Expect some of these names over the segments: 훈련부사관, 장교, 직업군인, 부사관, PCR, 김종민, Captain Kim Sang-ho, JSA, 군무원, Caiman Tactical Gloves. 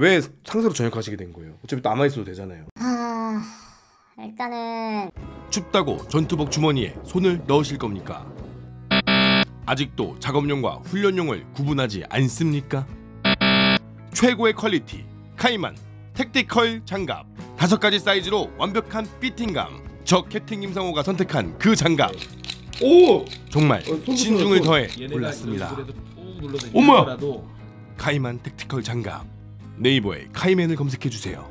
왜 상사로 전역하시게 된 거예요? 어차피 남아있어도 되잖아요. 아... 일단은... 춥다고 전투복 주머니에 손을 넣으실 겁니까? 아직도 작업용과 훈련용을 구분하지 않습니까? 최고의 퀄리티 카이만 택티컬 장갑 5가지 사이즈로 완벽한 피팅감. 저 캡틴 김상호가 선택한 그 장갑. 오! 정말 신중을 더해 골랐습니다. 엄마! 카이만 택티컬 장갑. 네이버에 카이맨을 검색해주세요.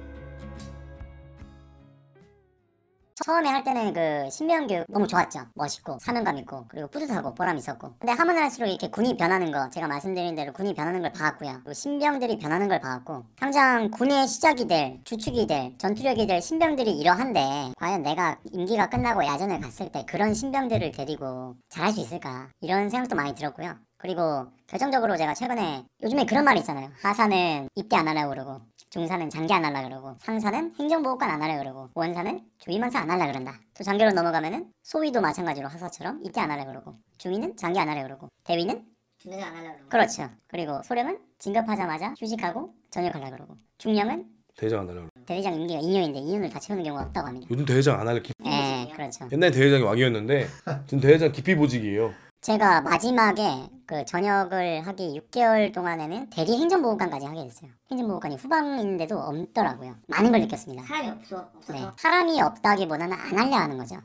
처음에 할 때는 그 신병 교육 너무 좋았죠. 멋있고 사명감 있고 그리고 뿌듯하고 보람 있었고. 근데 하면 할수록 이렇게 군이 변하는 거, 제가 말씀드린 대로 군이 변하는 걸 봐왔고요. 그리고 신병들이 변하는 걸 봐왔고, 당장 군의 시작이 될, 주축이 될, 전투력이 될 신병들이 이러한데 과연 내가 임기가 끝나고 야전을 갔을 때 그런 신병들을 데리고 잘할 수 있을까, 이런 생각도 많이 들었고요. 그리고 결정적으로 제가 최근에, 요즘에 그런 말이 있잖아요. 하사는 입대 안 하려고 그러고, 중사는 장교 안 하려고 그러고, 상사는 행정보호관 안 하려고 그러고, 원사는 조위만사 안 하려고 그런다. 또 장교로 넘어가면은 소위도 마찬가지로 하사처럼 입대 안 하려고 그러고, 중위는 장교 안 하려고 그러고, 대위는 중대장 안 하려고 그러고. 그렇죠. 그리고 소령은 진급하자마자 휴직하고 전역하려고 그러고, 중령은 대장 안 하려고 그러고. 대대장 임기가 2년인데 2년을 다 채우는 경우가 없다고 합니다. 요즘 대대장 안 하려고 기피. 예, 그렇죠. 옛날에 대대장이 왕이었는데 지금 대대장 기피 보직이에요. 제가 마지막에 그 전역을 하기 6개월 동안에는 대리 행정보호관까지 하게 됐어요. 행정보호관이 후방인데도 없더라고요. 많은 걸 느꼈습니다. 사람이 없어서. 네, 사람이 없다기보다는 안 하려 하는 거죠.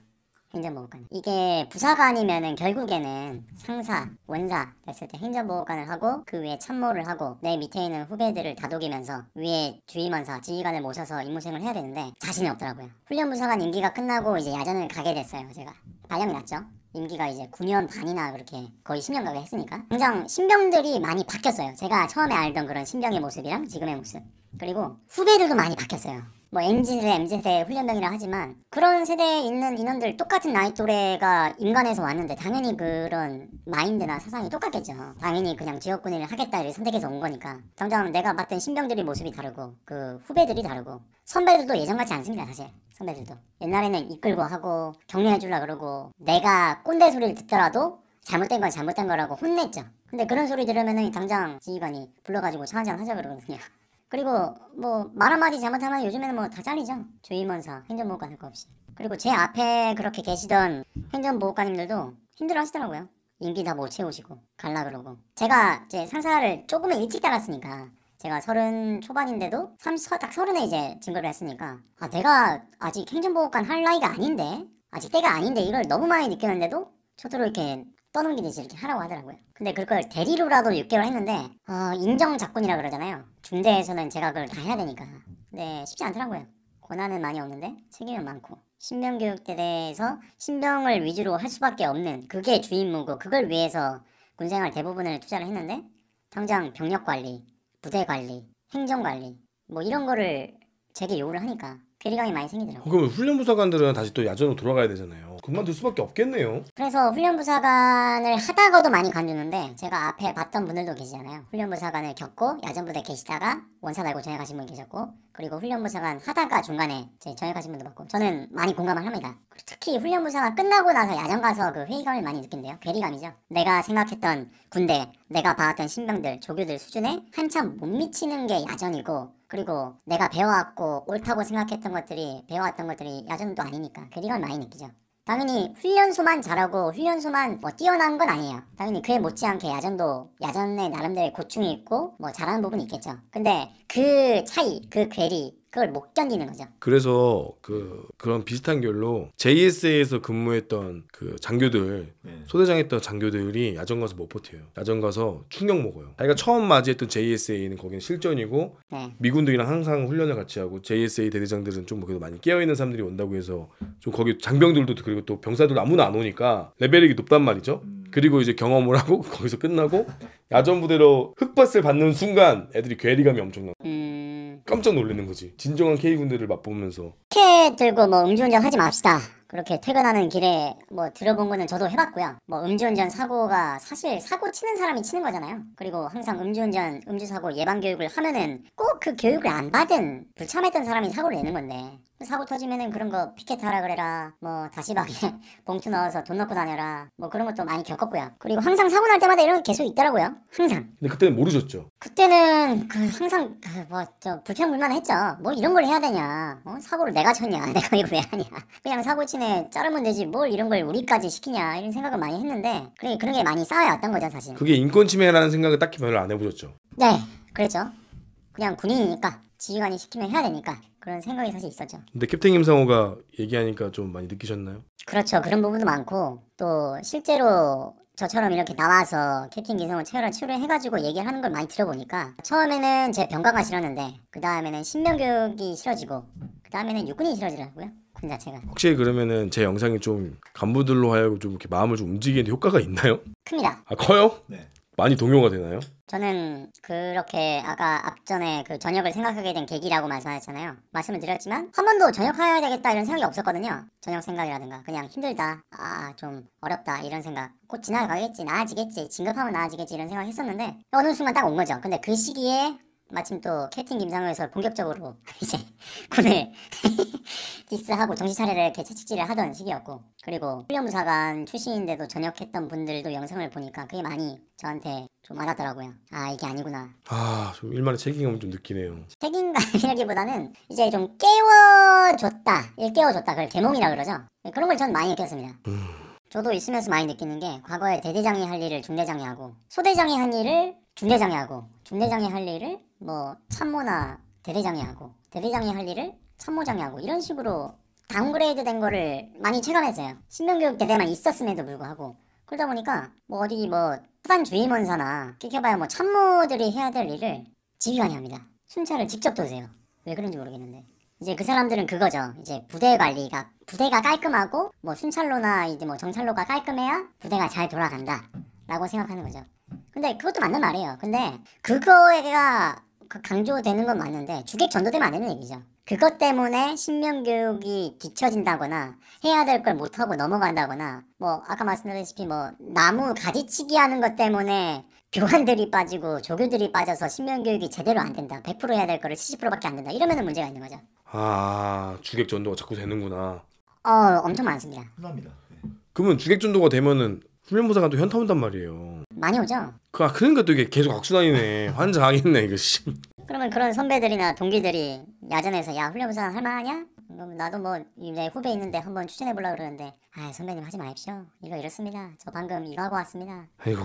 행정보호관. 이게 부사관이면은 결국에는 상사, 원사 됐을 때 행정보호관을 하고, 그 위에 참모를 하고, 내 밑에 있는 후배들을 다독이면서 위에 주임원사, 지휘관을 모셔서 임무수행을 해야 되는데 자신이 없더라고요. 훈련부사관 임기가 끝나고 이제 야전을 가게 됐어요. 제가 발령이 났죠. 임기가 이제 9년 반이나 그렇게 거의 10년 가게 했으니까. 당장 신병들이 많이 바뀌었어요. 제가 처음에 알던 그런 신병의 모습이랑 지금의 모습. 그리고 후배들도 많이 바뀌었어요. 뭐 MZ세대, MZ세대 훈련병이라 하지만 그런 세대에 있는 인원들, 똑같은 나이 또래가 임관해서 왔는데 당연히 그런 마인드나 사상이 똑같겠죠. 당연히 그냥 지역군인을 하겠다를 선택해서 온 거니까. 당장 내가 봤던 신병들의 모습이 다르고, 그 후배들이 다르고, 선배들도 예전같지 않습니다. 사실 선배들도 옛날에는 이끌고 하고 격려해주려 그러고, 내가 꼰대 소리를 듣더라도 잘못된 건 잘못된 거라고 혼냈죠. 근데 그런 소리 들으면은 당장 지휘관이 불러가지고 차 한잔 하자 그러거든요. 그리고 뭐 말 한마디 잘못하면 요즘에는 뭐 다 잘리죠. 주임원사, 행정보호관 할 거 없이. 그리고 제 앞에 그렇게 계시던 행정보호관님들도 힘들어 하시더라고요. 임기 다 못 채우시고 갈라 그러고. 제가 이제 상사를 조금은 일찍 달았으니까, 제가 30 초반인데도 딱 30에 이제 진급을 했으니까, 아 내가 아직 행정보호관 할 나이가 아닌데, 아직 때가 아닌데, 이걸 너무 많이 느꼈는데도 저더러 이렇게 떠넘기듯이 이렇게 하라고 하더라고요. 근데 그걸 대리로라도 6개월 했는데, 인정작군이라 그러잖아요. 중대에서는 제가 그걸 다 해야 되니까. 근데 쉽지 않더라고요. 권한은 많이 없는데 책임은 많고, 신병교육대대에서 신병을 위주로 할 수밖에 없는, 그게 주임무고, 그걸 위해서 군생활 대부분을 투자를 했는데 당장 병력관리, 부대관리, 행정관리 뭐 이런 거를 제게 요구를 하니까 괴리감이 많이 생기더라고요. 그럼 훈련부사관들은 다시 또 야전으로 돌아가야 되잖아요. 그만둘 수밖에 없겠네요. 그래서 훈련부사관을 하다가도 많이 관두는데, 제가 앞에 봤던 분들도 계시잖아요. 훈련부사관을 겪고 야전부대 계시다가 원사 달고 전역하신 분 계셨고, 그리고 훈련부사관 하다가 중간에 전역하신 분도 봤고. 저는 많이 공감을 합니다. 특히 훈련부사관 끝나고 나서 야전 가서 그 회의감을 많이 느낀대요. 괴리감이죠. 내가 생각했던 군대, 내가 봐왔던 신병들, 조교들 수준에 한참 못 미치는 게 야전이고, 그리고 내가 배워왔고 옳다고 생각했던 것들이, 배워왔던 것들이 야전도 아니니까 괴리감을 많이 느끼죠. 당연히 훈련소만 잘하고 훈련소만 뭐 뛰어난 건 아니에요. 당연히 그에 못지않게 야전도, 야전의 나름대로의 고충이 있고 뭐 잘하는 부분이 있겠죠. 근데 그 차이, 그 괴리, 그걸 못 견디는 거죠. 그래서 그런 비슷한 결로 JSA에서 근무했던 그 장교들, 소대장했던 장교들이 야전 가서 못 버텨요. 야전 가서 충격 먹어요. 자기가 처음 맞이했던 JSA는 거기는 실전이고, 미군들이랑 항상 훈련을 같이 하고, JSA 대대장들은 좀 그래도 많이 깨어있는 사람들이 온다고 해서 좀 거기 장병들도 그리고 또 병사들도 아무나 안 오니까 레벨이 높단 말이죠. 그리고 이제 경험을 하고 거기서 끝나고 야전 부대로 흑밭을 받는 순간 애들이 괴리감이 엄청나고 깜짝 놀라는 거지. 진정한 K군대를 맛보면서. 이렇게 들고 뭐 음주운전 하지 맙시다. 그렇게 퇴근하는 길에 뭐 들어본 거는 저도 해봤고요. 뭐 음주운전 사고가 사실 사고 치는 사람이 치는 거잖아요. 그리고 항상 음주운전, 음주사고 예방교육을 하면은 꼭 그 교육을 안 받은 불참했던 사람이 사고를 내는 건데, 사고 터지면은 그런 거 피켓하라 그래라, 뭐 다시방에 봉투 넣어서 돈 넣고 다녀라, 뭐 그런 것도 많이 겪었고요. 그리고 항상 사고 날 때마다 이런 게 계속 있더라고요. 항상. 근데 그때는 모르셨죠? 그때는 항상 불평불만 했죠. 뭐 이런 걸 해야 되냐, 사고를 내가 쳤냐, 내가 이거 왜 하냐, 그냥 사고 치네 자르면 되지 뭘 이런 걸 우리까지 시키냐, 이런 생각을 많이 했는데 그런 게 많이 쌓여왔던 거죠 사실. 그게 인권침해라는 생각을 딱히 별로 안 해보셨죠? 네, 그랬죠. 그냥 군인이니까 지휘관이 시키면 해야 되니까 그런 생각이 사실 있었죠. 근데 캡틴 김상호가 얘기하니까 좀 많이 느끼셨나요? 그렇죠. 그런 부분도 많고, 또 실제로 저처럼 이렇게 나와서 캡틴 김상호 체열한 치료를 해가지고 얘기를 하는 걸 많이 들어보니까, 처음에는 제 병가가 싫었는데 그 다음에는 신병교육이 싫어지고 그 다음에는 육군이 싫어지더라고요. 군 자체가. 혹시 그러면은 제 영상이 좀 간부들로 하여금 좀 이렇게 마음을 좀 움직이는 데 효과가 있나요? 큽니다. 아, 커요? 네. 많이 동요가 되나요? 저는 그렇게 아까 앞전에 그 전역을 생각하게 된 계기라고 말씀하셨잖아요. 말씀을 드렸지만 한 번도 전역해야 되겠다 이런 생각이 없었거든요. 전역 생각이라든가 그냥 힘들다, 아 좀 어렵다 이런 생각, 곧 지나가겠지, 나아지겠지, 진급하면 나아지겠지 이런 생각 했었는데 어느 순간 딱 온 거죠. 근데 그 시기에 마침 또 캡틴 김상호에서 본격적으로 이제 군을 디스하고 정신 차리라 이렇게 채찍질을 하던 시기였고, 그리고 훈련부사관 출신인데도 전역했던 분들도 영상을 보니까 그게 많이 저한테 좀 와닿더라고요. 아 이게 아니구나. 아 좀 일말의 책임감을 좀 느끼네요. 책임감이라기보다는 이제 좀 깨워줬다, 그걸 개몽이라 그러죠. 그런 걸 전 많이 느꼈습니다. 저도 있으면서 많이 느끼는 게, 과거에 대대장이 할 일을 중대장이 하고, 소대장이 한 일을 중대장이 하고, 중대장이 할 일을 뭐 참모나 대대장이 하고, 대대장이 할 일을 참모장이 하고, 이런 식으로 다운그레이드 된 거를 많이 체감했어요. 신병교육 대대만 있었음에도 불구하고. 그러다 보니까 뭐 어디 뭐 사단주임원사나 끼켜봐야 뭐 참모들이 해야 될 일을 지휘관이 합니다. 순찰을 직접 도세요. 왜 그런지 모르겠는데. 이제 그 사람들은 그거죠. 이제 부대 관리가, 부대가 깔끔하고 뭐 순찰로나 이제 뭐 정찰로가 깔끔해야 부대가 잘 돌아간다 라고 생각하는 거죠. 근데 그것도 맞는 말이에요. 근데 그거가 강조되는 건 맞는데 주객 전도되면 안 되는 얘기죠. 그것 때문에 신명교육이 뒤처진다거나 해야 될 걸 못하고 넘어간다거나, 뭐 아까 말씀드렸다시피 뭐 나무 가지치기 하는 것 때문에 교관들이 빠지고 조교들이 빠져서 신명교육이 제대로 안 된다, 100% 해야 될 거를 70%밖에 안 된다 이러면은 문제가 있는 거죠. 아 주객 전도가 자꾸 되는구나. 엄청 많습니다. 흔합니다. 네. 그러면 주객 전도가 되면은 훈련부사관도 현타 온단 말이에요. 많이 오죠. 그러니까 또 이게 계속 악순환이네. 환장하겠네 이거. 그러면 그런 선배들이나 동기들이 야전에서 야 훈련부사관 할만하냐? 나도 뭐 내 후배 있는데 한번 추천해보려고 그러는데, 아 선배님 하지 마십시오. 이거 이렇습니다. 저 방금 이거 하고 왔습니다. 아이고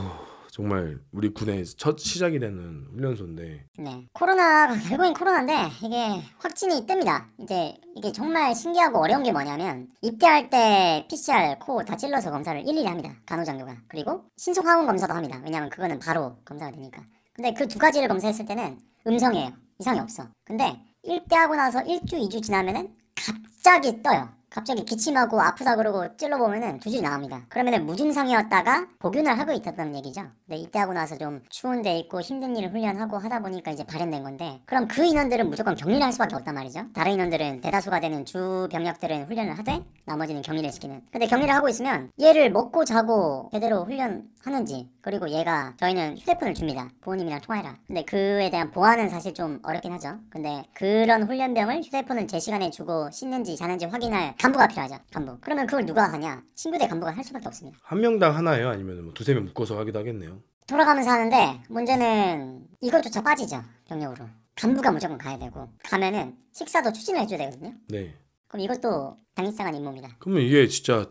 정말 우리 군의 첫 시작이 되는 훈련소인데. 네. 코로나가 결국엔 코로나인데 이게 확진이 뜹니다. 이제 이게 정말 신기하고 어려운 게 뭐냐면, 입대할 때 PCR 코 다 찔러서 검사를 일일이 합니다. 간호장교가. 그리고 신속 항원 검사도 합니다. 왜냐면 그거는 바로 검사가 되니까. 근데 그 두 가지를 검사했을 때는 음성이에요. 이상이 없어. 근데 입대하고 나서 1주, 2주 지나면은 갑자기 떠요. 갑자기 기침하고 아프다 그러고 찔러보면은 두 줄 나옵니다. 그러면은 무증상이었다가 복균을 하고 있었다는 얘기죠. 근데 입대하고 나서 좀 추운 데 있고 힘든 일을 훈련하고 하다 보니까 이제 발현된 건데, 그럼 그 인원들은 무조건 격리를 할 수밖에 없단 말이죠. 다른 인원들은 대다수가 되는 주 병력들은 훈련을 하되 나머지는 격리를 시키는. 근데 격리를 하고 있으면 얘를 먹고 자고 제대로 훈련하는지, 그리고 얘가 저희는 휴대폰을 줍니다. 부모님이랑 통화해라. 근데 그에 대한 보안은 사실 좀 어렵긴 하죠. 근데 그런 훈련병을 휴대폰을 제 시간에 주고 씻는지 자는지 확인할 간부가 필요하죠. 간부. 그러면 그걸 누가 하냐? 신규대 간부가 할 수밖에 없습니다. 한 명당 하나예요? 아니면 뭐 두세 명 묶어서 하기도 하겠네요. 돌아가면서 하는데 문제는 이것조차 빠지죠. 병력으로. 간부가 무조건 가야 되고, 가면은 식사도 추진을 해줘야 되거든요. 네. 그럼 이것도 당일상한 임무입니다. 그러면 이게 진짜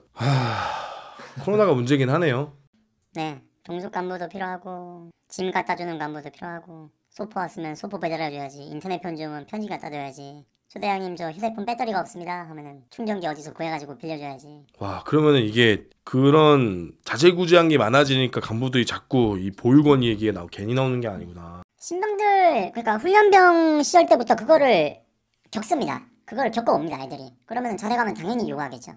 코로나가 문제긴 하네요. 네. 동숙 간부도 필요하고, 짐 갖다 주는 간부도 필요하고, 소포 왔으면 소포 배달해줘야지, 인터넷 편지 오면 편지 갖다 줘야지, 소대장님 저 휴대폰 배터리가 없습니다 하면은 충전기 어디서 구해가지고 빌려줘야지. 와 그러면은 이게 그런 자재구재한 게 많아지니까 간부들이 자꾸 이 보육원 얘기에 괜히 나오는 게 아니구나. 신병들 그러니까 훈련병 시절 때부터 그거를 겪습니다. 그거를 겪어옵니다 아이들이. 그러면은 자대 가면 당연히 요구하겠죠.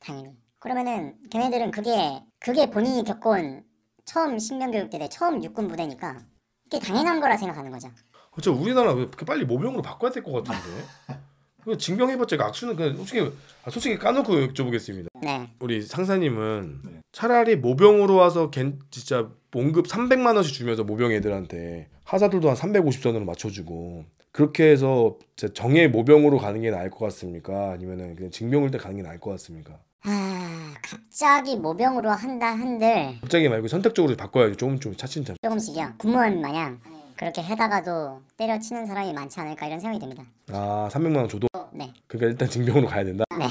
당연히. 그러면은 걔네들은 그게 본인이 겪어온 처음 신병교육 때 처음 육군 부대니까 이게 당연한 거라 생각하는 거죠. 저 우리나라 왜 이렇게 빨리 모병으로 바꿔야 될 것 같은데? 증명해봤자 악수는 그냥 솔직히 까놓고 여쭤보겠습니다. 네. 우리 상사님은 네. 차라리 모병으로 와서 진짜 봉급 300만 원씩 주면서 모병 애들한테 하사들도 한 350선으로 맞춰주고 그렇게 해서 정예 모병으로 가는 게 나을 것 같습니까? 아니면은 그냥 징병일 때 가는 게 나을 것 같습니까? 아 갑자기 모병으로 한다 한들 갑자기 말고 선택적으로 바꿔야죠. 조금씩 차츰차츰 조금씩이요. 군무원 마냥 그렇게 해다가도 때려치는 사람이 많지 않을까 이런 생각이 듭니다. 아 300만 원 줘도? 네. 그러니까 일단 징병으로 가야 된다? 네.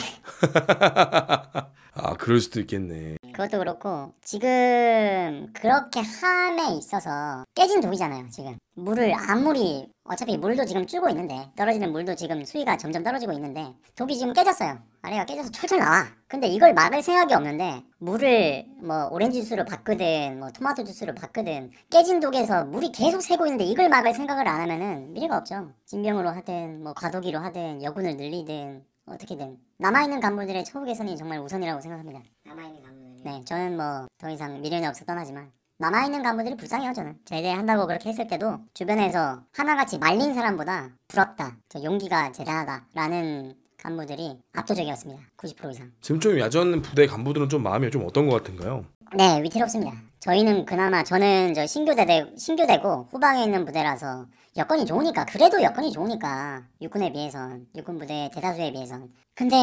아 그럴 수도 있겠네. 그것도 그렇고 지금 그렇게 함에 있어서 깨진 독이잖아요. 지금 물을 아무리 어차피 물도 지금 줄고 있는데 떨어지는 물도 지금 수위가 점점 떨어지고 있는데 독이 지금 깨졌어요. 아래가 깨져서 철철 나와. 근데 이걸 막을 생각이 없는데 물을 뭐 오렌지 주스로 바꾸든 뭐 토마토 주스로 바꾸든 깨진 독에서 물이 계속 새고 있는데 이걸 막을 생각을 안 하면은 미래가 없죠. 진병으로 하든 뭐 과도기로 하든 여군을 늘리든 어떻게든 남아있는 간부들의 처우 개선이 정말 우선이라고 생각합니다. 남아있는 간부들. 네, 저는 뭐 더 이상 미련이 없어 떠나지만 남아있는 간부들이 불쌍해요. 저는 제대한다고 그렇게 했을 때도 주변에서 하나같이 말린 사람보다 부럽다, 저 용기가 대단하다라는 간부들이 압도적이었습니다. 90% 이상. 지금 좀 야전 부대 간부들은 좀 마음이 좀 어떤 것 같은가요? 네, 위태롭습니다. 저희는 그나마 저는 저 신교대고 후방에 있는 부대라서 여건이 좋으니까 그래도 여건이 좋으니까 육군에 비해선 육군 부대 대다수에 비해선 근데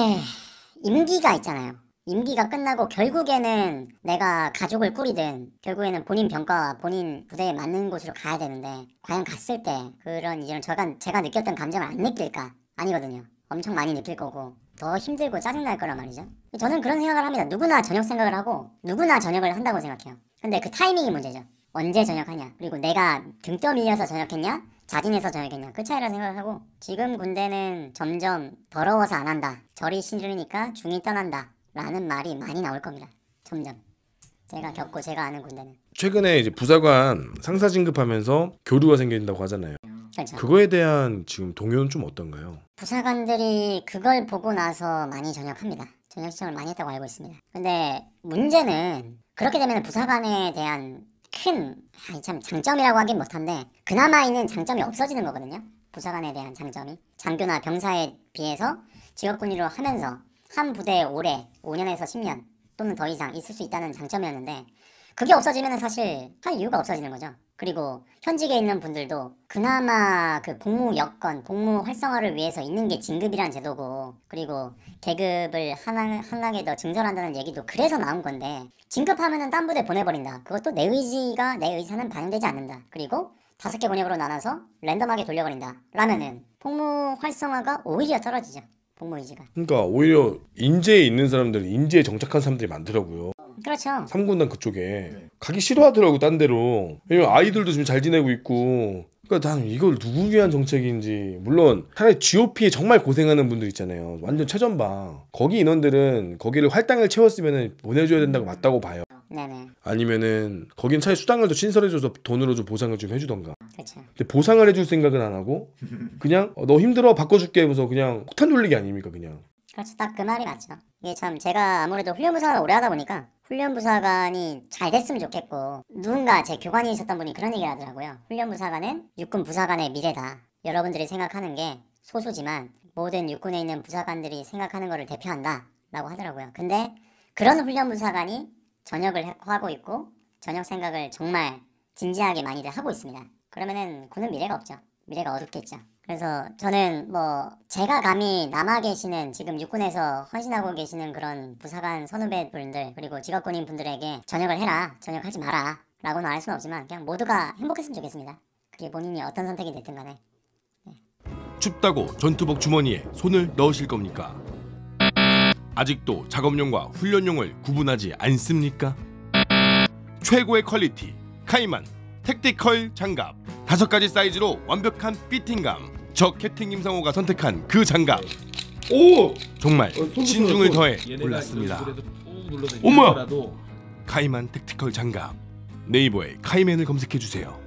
임기가 있잖아요. 임기가 끝나고 결국에는 내가 가족을 꾸리든 결국에는 본인 병과와 본인 부대에 맞는 곳으로 가야 되는데 과연 갔을 때 그런 이런 제가 느꼈던 감정을 안 느낄까? 아니거든요. 엄청 많이 느낄 거고 더 힘들고 짜증날 거란 말이죠. 저는 그런 생각을 합니다. 누구나 전역 생각을 하고 누구나 전역을 한다고 생각해요. 근데 그 타이밍이 문제죠. 언제 전역하냐 그리고 내가 등 떠밀려서 전역했냐 자진해서 전역했냐 그 차이라 생각을 하고 지금 군대는 점점 더러워서 안 한다 절이 싫으니까 중이 떠난다 라는 말이 많이 나올 겁니다. 점점 제가 겪고 제가 아는 군대는 최근에 이제 부사관 상사 진급하면서 교류가 생긴다고 하잖아요. 그렇죠. 그거에 대한 지금 동요는 좀 어떤가요? 부사관들이 그걸 보고 나서 많이 전역합니다. 전역 시청을 많이 했다고 알고 있습니다. 근데 문제는 그렇게 되면 부사관에 대한 큰 참 장점이라고 하긴 못한데 그나마 있는 장점이 없어지는 거거든요. 부사관에 대한 장점이 장교나 병사에 비해서 직업군의로 하면서 한 부대에 오래 5년에서 10년 또는 더 이상 있을 수 있다는 장점이었는데 그게 없어지면 사실 할 이유가 없어지는 거죠. 그리고 현직에 있는 분들도 그나마 그 복무 여건, 복무 활성화를 위해서 있는 게 진급이란 제도고 그리고 계급을 한 단계 더 증설한다는 얘기도 그래서 나온 건데 진급하면은 딴 부대 보내버린다. 그것도 내 의사는 반영되지 않는다. 그리고 5개 권역으로 나눠서 랜덤하게 돌려버린다. 라면은 복무 활성화가 오히려 떨어지죠. 복무 의지가. 그러니까 오히려 인재에 있는 사람들, 인재에 정착한 사람들이 많더라고요. 그렇죠. 3군단 그쪽에 네. 가기 싫어하더라고 딴 데로. 왜냐면 아이들도 지금 잘 지내고 있고. 그러니까 난 이걸 누구 위한 정책인지 물론 차라리 GOP에 정말 고생하는 분들 있잖아요. 완전 최전방. 거기 인원들은 거기를 할당을 채웠으면 보내줘야 된다고 맞다고 봐요. 네네. 아니면은 거긴 차라리 수당을 더 친설해줘서 돈으로 좀 보상을 좀 해주던가. 그렇죠. 근데 보상을 해줄 생각은 안 하고 그냥 너 힘들어 바꿔줄게 하면서 그냥 폭탄 돌리기 아닙니까 그냥. 그렇죠. 딱 그 말이 맞죠. 이게 참 제가 아무래도 훈련부사관을 오래 하다 보니까 훈련부사관이 잘 됐으면 좋겠고 누군가 제 교관이셨던 분이 그런 얘기를 하더라고요. 훈련부사관은 육군 부사관의 미래다. 여러분들이 생각하는 게 소수지만 모든 육군에 있는 부사관들이 생각하는 거를 대표한다 라고 하더라고요. 근데 그런 훈련부사관이 전역을 하고 있고 전역 생각을 정말 진지하게 많이들 하고 있습니다. 그러면은 군은 미래가 없죠. 미래가 어둡겠죠. 그래서 저는 뭐 제가 감히 남아계시는 지금 육군에서 헌신하고 계시는 그런 부사관 선후배분들 그리고 직업군인 분들에게 전역을 해라 전역하지 마라 라고는 알 수는 없지만 그냥 모두가 행복했으면 좋겠습니다. 그게 본인이 어떤 선택이 됐든 간에. 네. 춥다고 전투복 주머니에 손을 넣으실 겁니까? 아직도 작업용과 훈련용을 구분하지 않습니까? 최고의 퀄리티 카이만 택티컬 장갑 5가지 사이즈로 완벽한 피팅감. 저 캡틴 김상호가 선택한 그 장갑. 오! 정말 신중을 더해 골랐습니다. 어머야! 카이만 택티컬 장갑. 네이버에 카이맨을 검색해주세요.